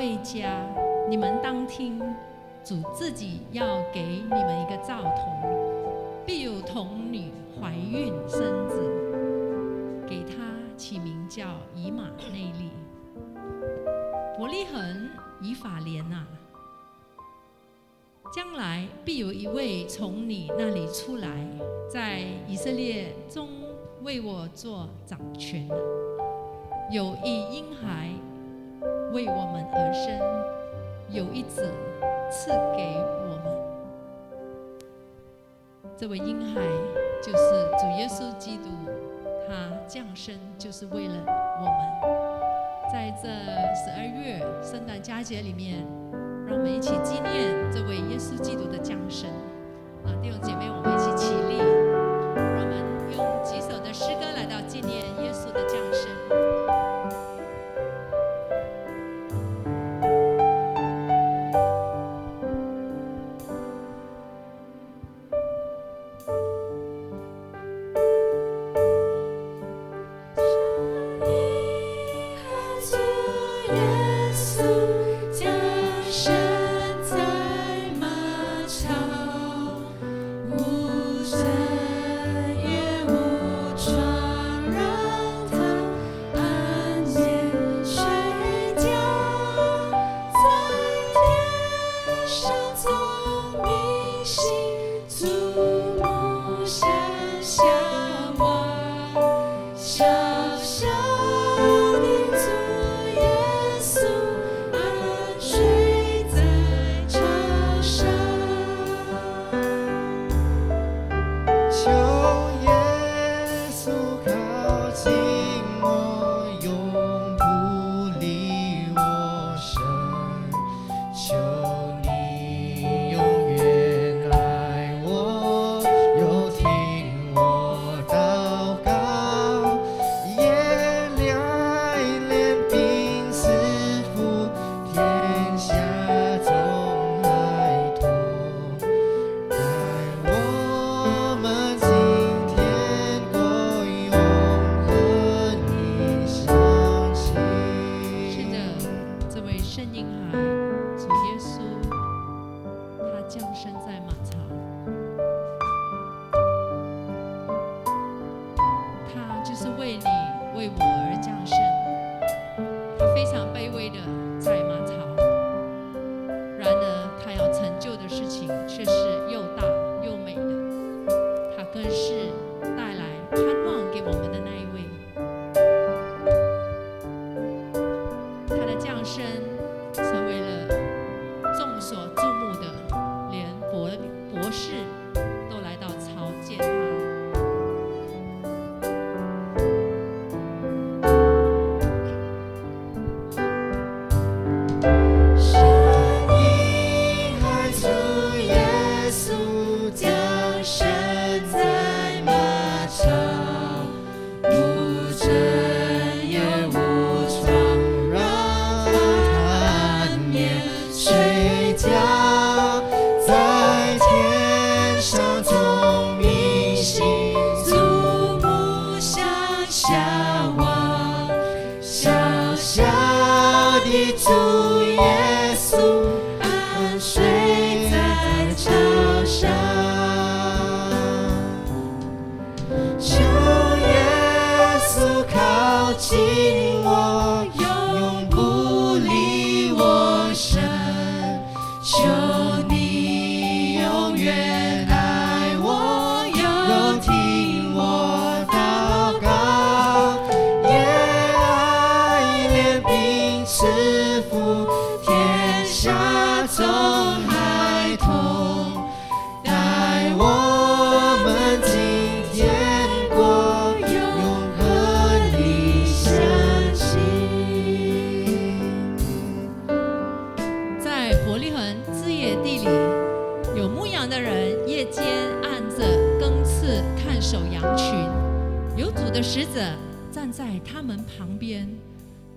为家，你们当听主自己要给你们一个兆头，必有童女怀孕生子，给他起名叫以马内利。伯利恒以法莲啊，将来必有一位从你那里出来，在以色列中为我做掌权的，有一婴孩为我们而生，有一子赐给我们。这位婴孩就是主耶稣基督，他降生就是为了我们。在这12月圣诞佳节里面，让我们一起纪念这位耶稣基督的降生。啊，弟兄姐妹，我们一起起立，让我们用几首的诗歌来到纪念耶稣的降生。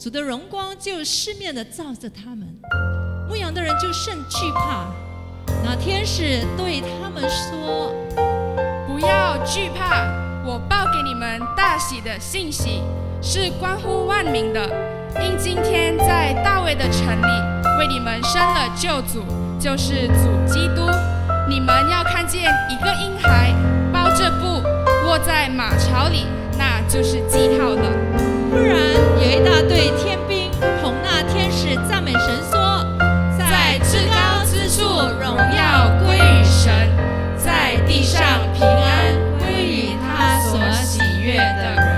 主的荣光就四面的照着他们，牧羊的人就甚惧怕。那天使对他们说：“不要惧怕，我报给你们大喜的信息，是关乎万民的，因今天在大卫会的成立，为你们生了救主，就是主基督。你们要看见一个婴孩抱着布卧在马槽里，那就是记号了。忽然有一大队天兵同那天使赞美神说：在至高之处荣耀归于神，在地上平安归于他所喜悦的人。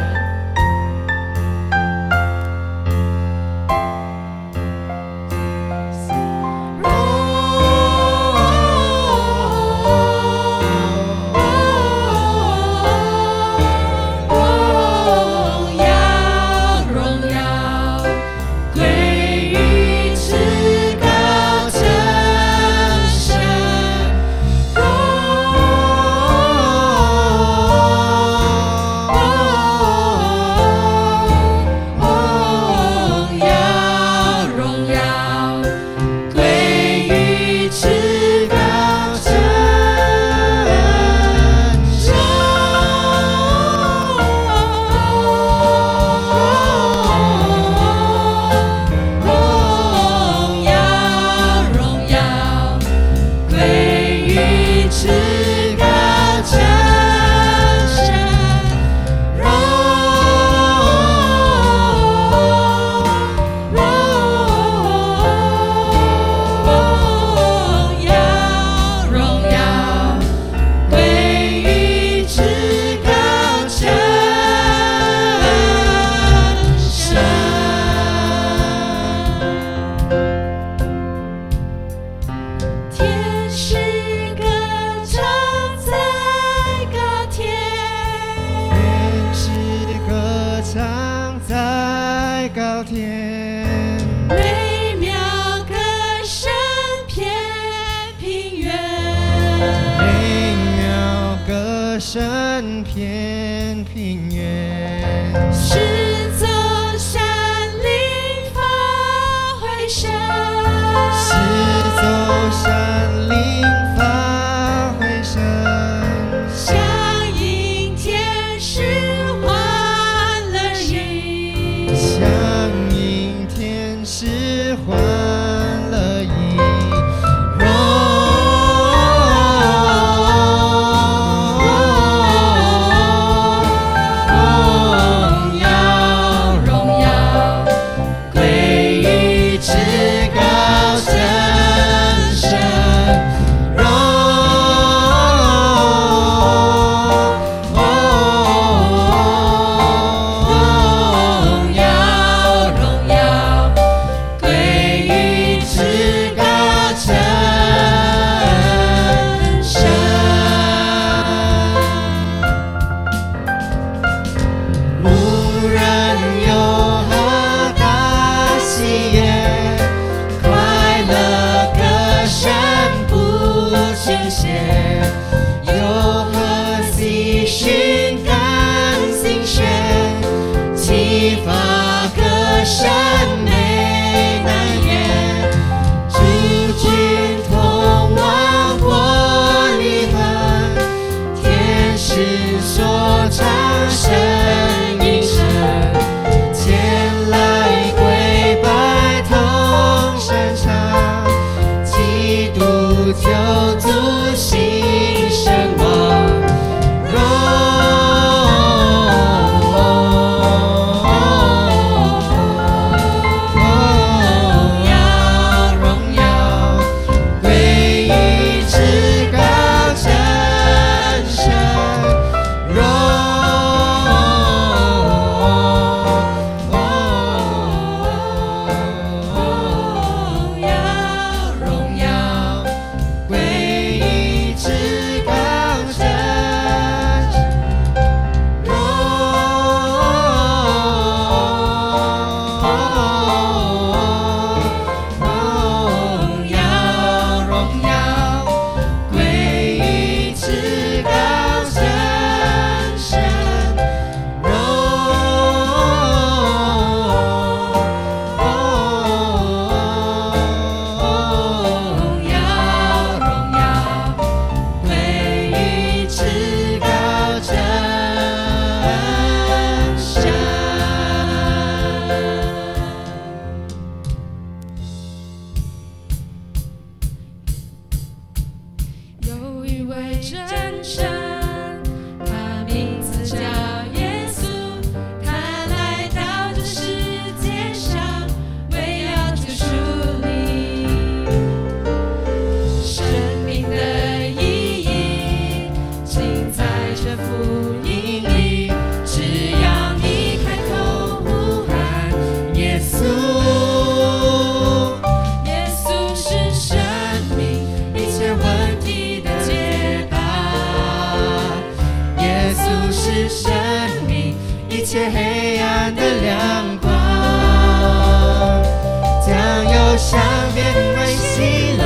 下变为喜乐，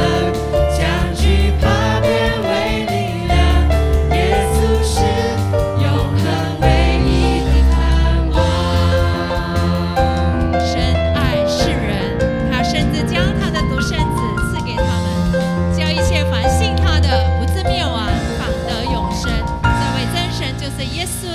将惧怕变为力量。耶稣是永恒唯一的盼望。神爱世人，他甚至将他的独生子赐给他们，叫一切凡信他的，不至灭亡，反得永生。这位真神就是耶稣。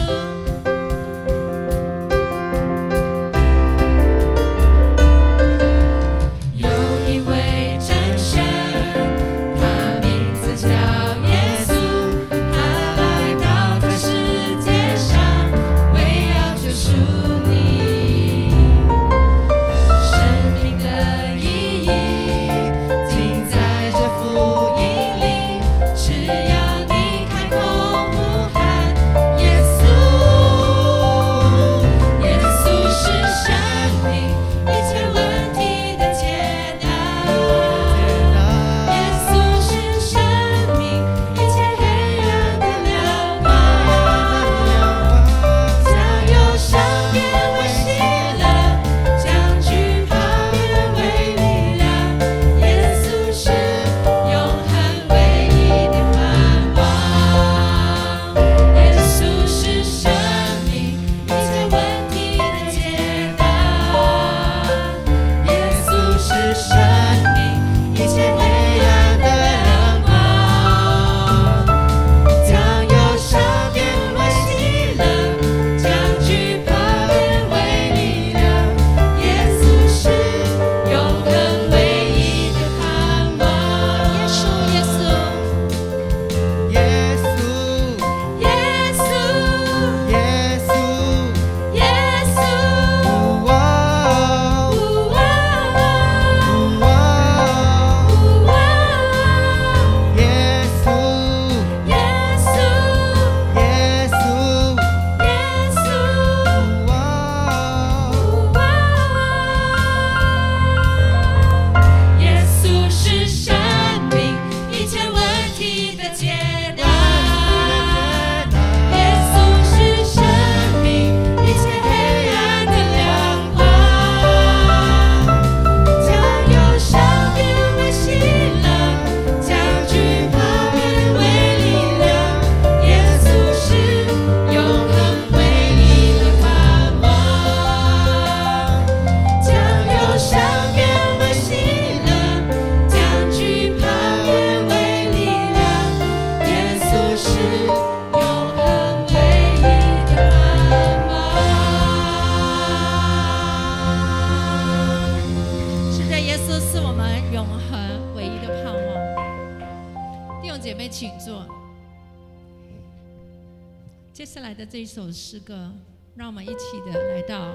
诗歌，让我们一起的来到。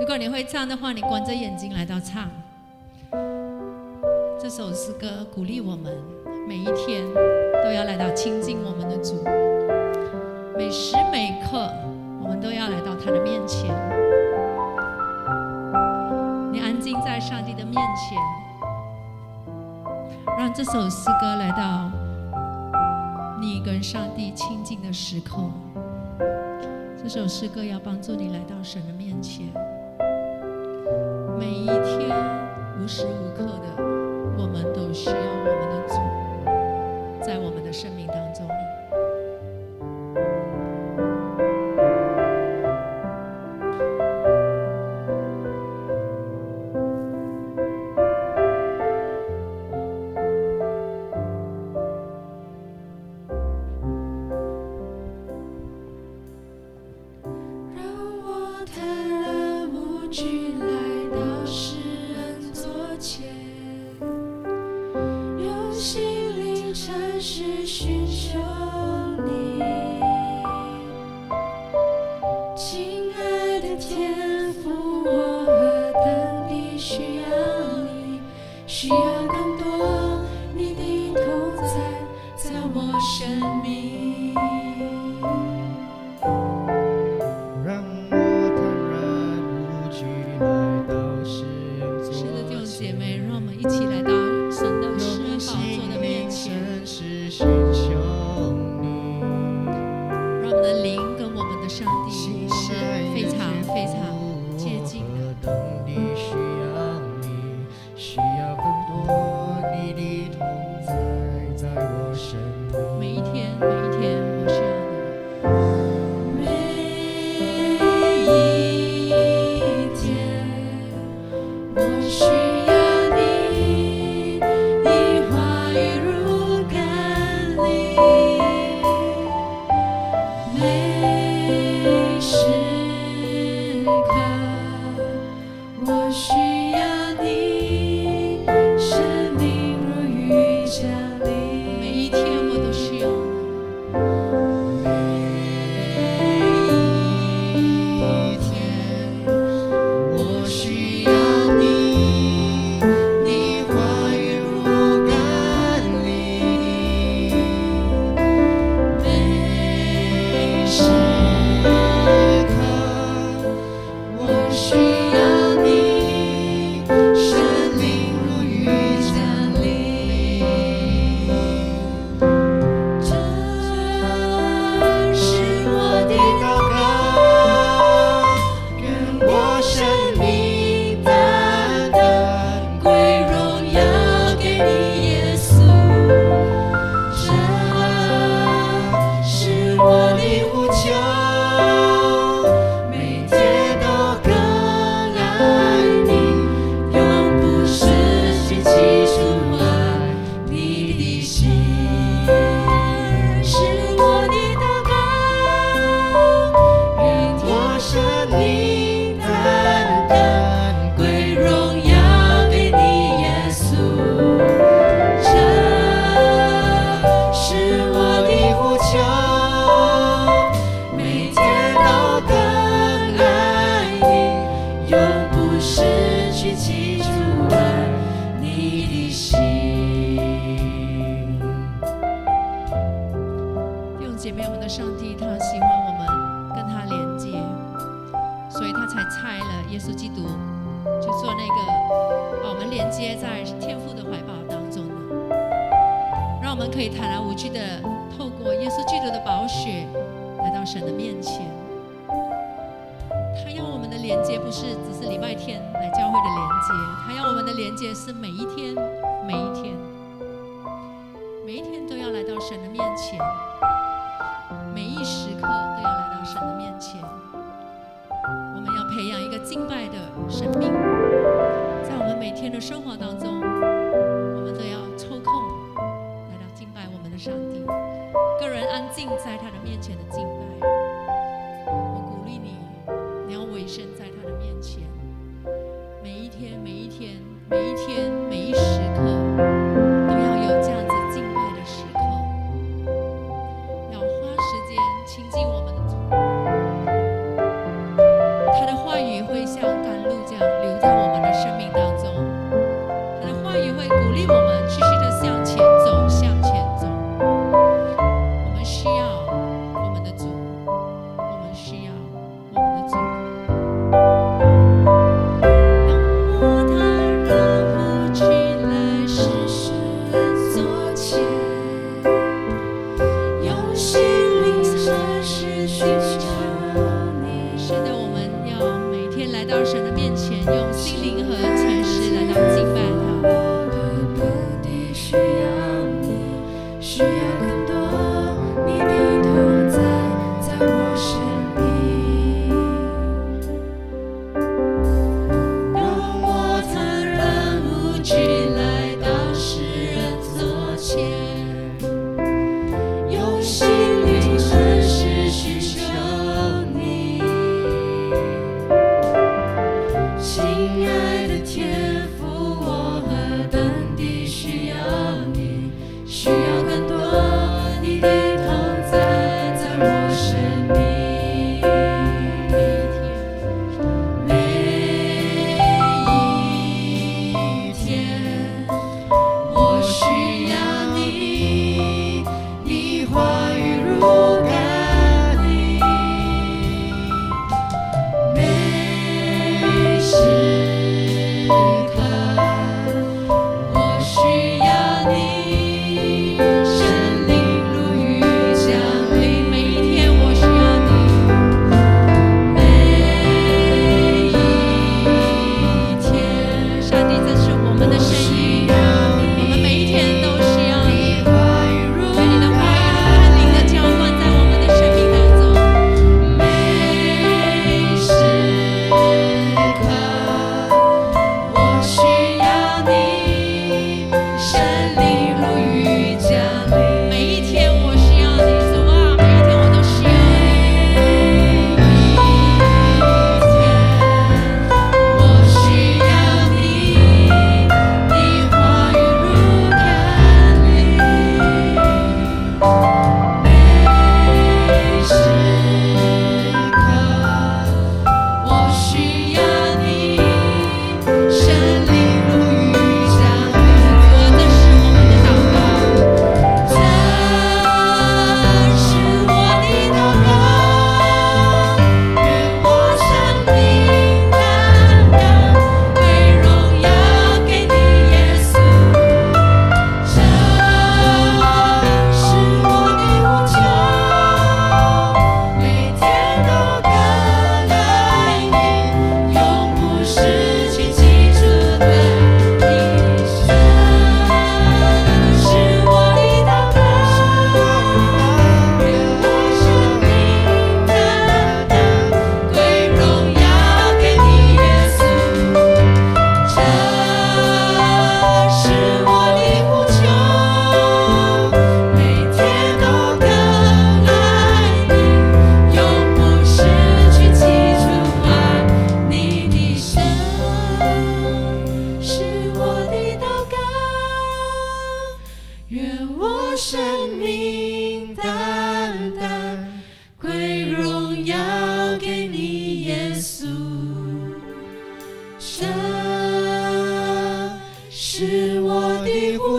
如果你会唱的话，你关着眼睛来到唱这首诗歌，鼓励我们每一天都要来到亲近我们的主，每时每刻我们都要来到他的面前。你安静在上帝的面前，让这首诗歌来到你跟上帝亲近的时刻。 这首诗歌要帮助你来到神的面前。每一天，无时无刻的，我们都需要我们的主，在我们的生命当中。 寻求。佛，你的同在在我身旁。每一天，每一天，我需要你。每一天，我需要你，你话语如甘霖，每时刻我需。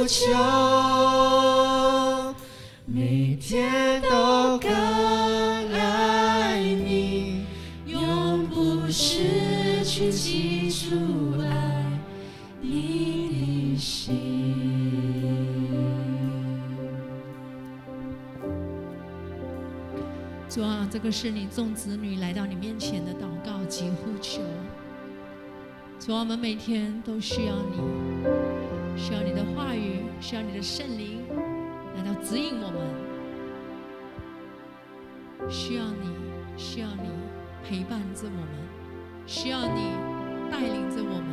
呼求，每天都更爱你，永不失去基础爱你的心。主啊，这个是你众子女来到你面前的祷告及呼求。 主啊，我们每天都需要你，需要你的话语，需要你的圣灵来到指引我们，需要你，需要你陪伴着我们，需要你带领着我们。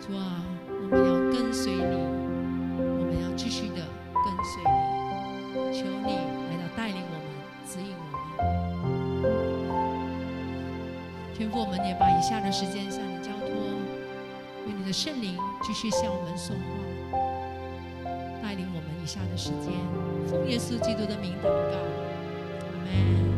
主啊，我们要跟随你，我们要继续的跟随你，求你来到带领我们，指引我们。 天父，我们也把以下的时间向你交托，愿你的圣灵继续向我们说话，带领我们以下的时间，奉耶稣基督的名祷告，阿门。